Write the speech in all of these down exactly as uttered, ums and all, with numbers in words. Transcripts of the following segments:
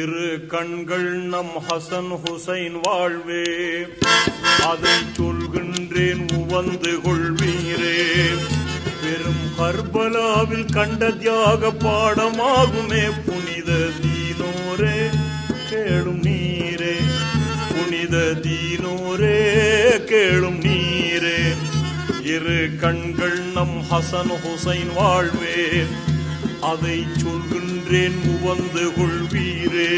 இரு கண்கள் நம் ஹசன் ஹுசைன் வாழ்வே, அதை சொல்கின்றேன் உவந்து கொள்வீரே. பெரும் கர்பலாவில் கண்ட தியாக பாடமாகுமே புனித தீனோரே கேளும் நீரே, புனித தீனோரே கேளும் நீரே. இரு கண்கள் நம் ஹசன் ஹுசைன் வாழ்வே, அதை சொல்கின்றேன் உவந்து கொள்வீரே.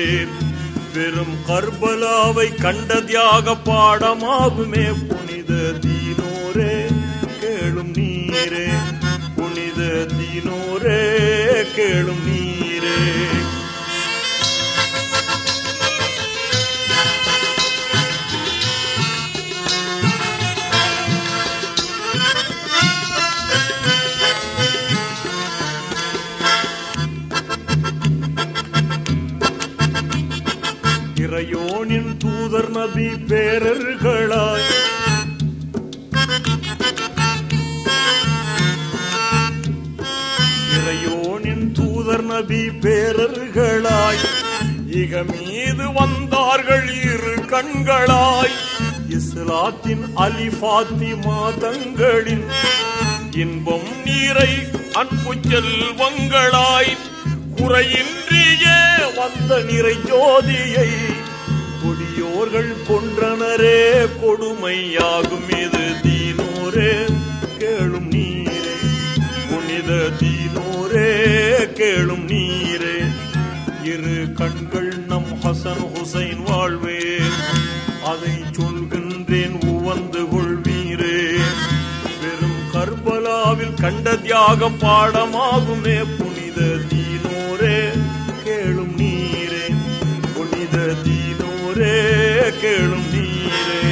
பெரும் கர்பலாவை கண்ட தியாக பாடமாகுமே புனித தீனோரே கேளும் நீரே, புனித தீனோரே கேளும் நீரே. இறையோனின் தூதர் நபி பேரர்களாய் இறையோனின் தூதர் நபி பேரர்களாய் இக மீது வந்தார்கள் இரு கண்களாய். இஸ்லாத்தின் அலி ஃபாத்திமா தங்களின் இன்பம் நீரை அன்பு செல்வங்களாய் குறையின்றியே வந்த நிறை ஜோதியை கொடியோர்கள் கொன்றனரே. கொடுமையாகும் இது தீனோரே கேளும் நீரே, புனித தீனோரே கேளும் நீரே. இரு கண்கள் நம் ஹசன் ஹுசைன் வாழ்வே, அதை சொல்கின்றேன் உவந்து கொள்வீரே. வெறும் கர்பலாவில் கண்ட தியாக பாடமாகுமே புனித தீனோரே கேளும் நீரே, புனித தீனோரே கேளும் நீரே.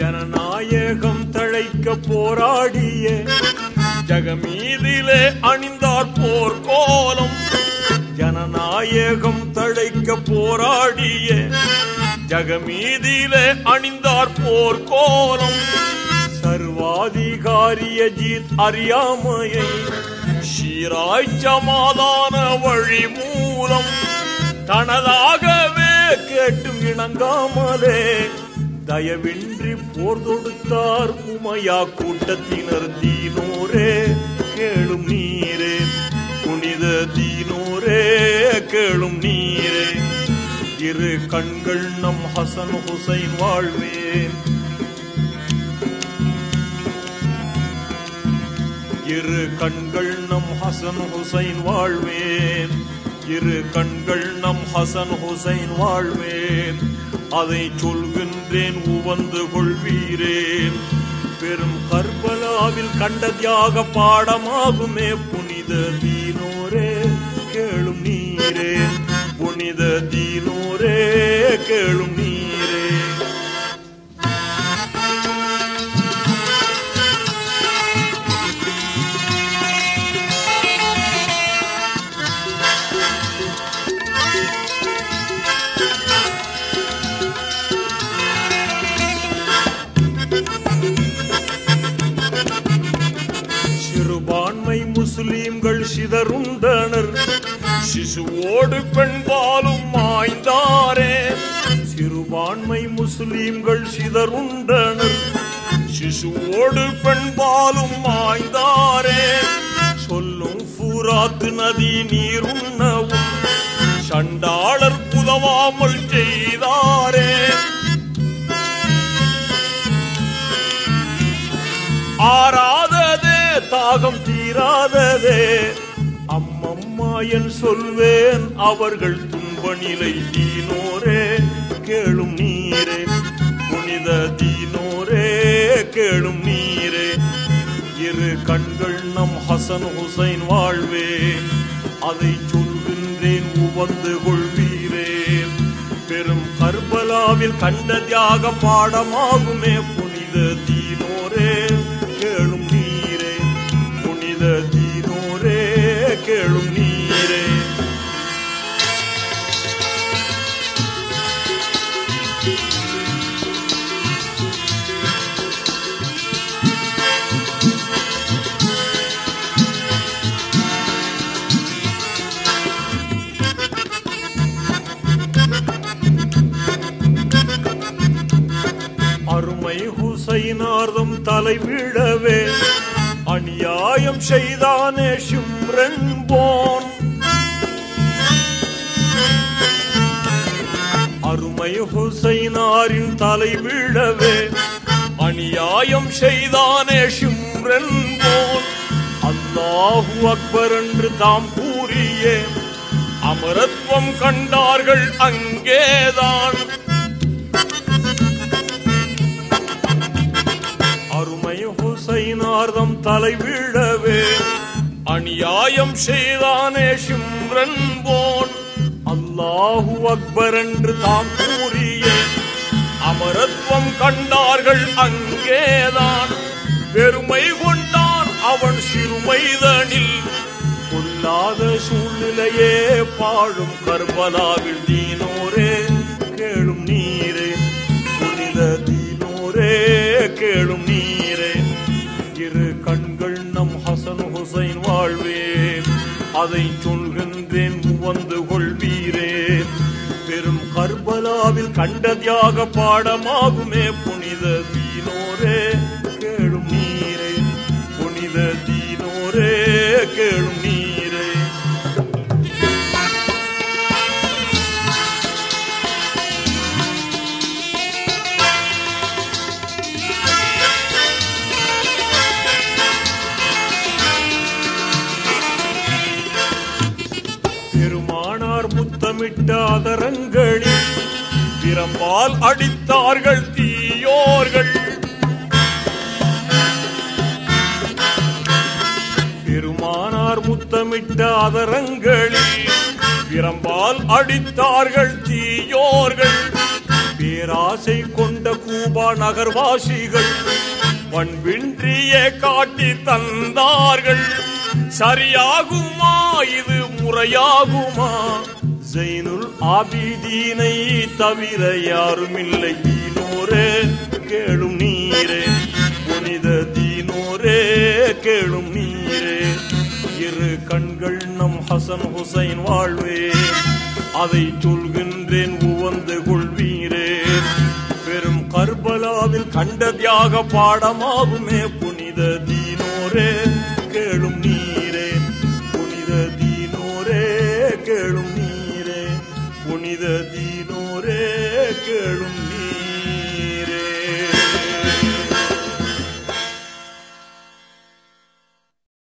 ஜனநாயகம் தழைக்க போராடிய ஜகமீதிலே அணிந்தார் போர் கோலம். ஜனநாயகம் தழைக்க போராடிய ஜகமீதிலே அணிந்தார் போர் கோலம். சர்வாதிகாரிய ஜீத் அறியாமையை சீராய் சமாதான வழி மூலம் தனதாகவே கேட்டும் இணங்காமலே தயவின்றி போர் தொடுத்தார் உமையா கூட்டத்தினர். தீனோரே கேளும் நீரே, புனித தீனோரே கேளும் நீரே. இரு கண்கள் நம் ஹசன் ஹுசைன் வாழ்வே, இரு கண்கள் நம் ஹசன் ஹுசைன் வாழ்வே, இரு கண்கள் நம் ஹசன் ஹுசைன் வாழ்வே. அதை சொல்கின்றேன் உவந்து கொள்வீரேன். பெரும் கர்பலாவில் கண்ட தியாக பாடமாகுமே புனித தீனோரே கேளும் நீரே, புனித தீனோரே கேளும் நீரே. முஸ்லிம்கள் சிதறுண்டனர் சிசுவோடு பெண்பாலும் மாய்ந்தாரே. சிறுபான்மை முஸ்லிம்கள் சிதறுண்டனர் சிசுவோடு பெண்பாலும் மாய்ந்தாரே. சொல்லும் ஃபூராத்து நதி நீருண்ணவும் சண்டாளர் புதவாமல் செய்தாரே. ஆராததே தாகம் தீராததே அம்மம்மா என் சொல்வேன் அவர்கள் துன்ப நிலை. தீனோரே கேளும் நீரே, புனித தீனோரே கேளும் நீரே. இரு கண்கள் நம் ஹசன் ஹுசைன் வாழ்வே, அதை சொல்கின்றேன் உவந்து கொள்வீரே. பெரும் கர்பலாவில் கண்ட தியாக பாடமாகுமே புனித தீனோரே கேளும் நீரே, புனித தீனோரே கேளும் நீரே. ஹுசைன் ஆர்தம் தலை விழவே அநியாயம் செய்தானே ஷிம்ரன் போன். அருமை ஹுசைன் ஆரில் தலை விழவே அநியாயம் செய்தானே ஷிம்ரன் போன். அல்லாஹு அக்பர் என்று தாம் கூறிய அமரத்துவம் கண்டார்கள் அங்கேதான். அருமை ஹுசைனார்தம் தலை விழவே அநியாயம் செய்தானே ஷிம்ரன் போன். அல்லாஹு அக்பர் என்று தாம் கூறிய அமரத்துவம் கண்டார்கள் அங்கேதான். பெருமை கொண்டான் அவன் சிறுமைதனில் கொல்லாத சூழ்நிலையே பாழும் கர்பலாவில் தீனோரே கேளும் நீரே, புனித தீனோரே கேளும் நீரே. இரு கண்கள் நம் ஹசன் ஹுசைன் வாழ்வே அதை சொல்கின்றேன் உவந்து கொள்வீரே. பெரும் கர்பலாவில் கண்ட தியாக பாடமாகுமே புனித தீனோரே கேளும் நீரே, புனித தீனோரே கேளும் நீரே. பெருமானார் முத்தமிட்ட அதரங்களில் பிரம்பால் அடித்தார்கள் தீயோர்கள். பெருமானார் முத்தமிட்ட அதரங்களில் பிரம்பால் அடித்தார்கள் தீயோர்கள். பேராசை கொண்ட கூபா நகர்வாசிகள் பண்பின்றியே காட்டி தந்தார்கள். சரியாகுமா இது முறையாகுமா? ஜைனுல் ஆபிதீனை தவிர யாருமில்லை தீனோரே கேளும் நீரே, புனித தீனோரே கேளும் நீரே. இரு கண்கள் நம் ஹசன் ஹுசைன் வாழ்வே அதை சொல்கின்றேன் உவந்து கொள்வீரே. பெரும் கர்பலாவில் கண்ட தியாக பாடமாகுமே புனித தீனோரே கேளும் நீரே, புனித தீனோரே கேளும் நீரே, புனித தீனோரே கேளும் நீரே.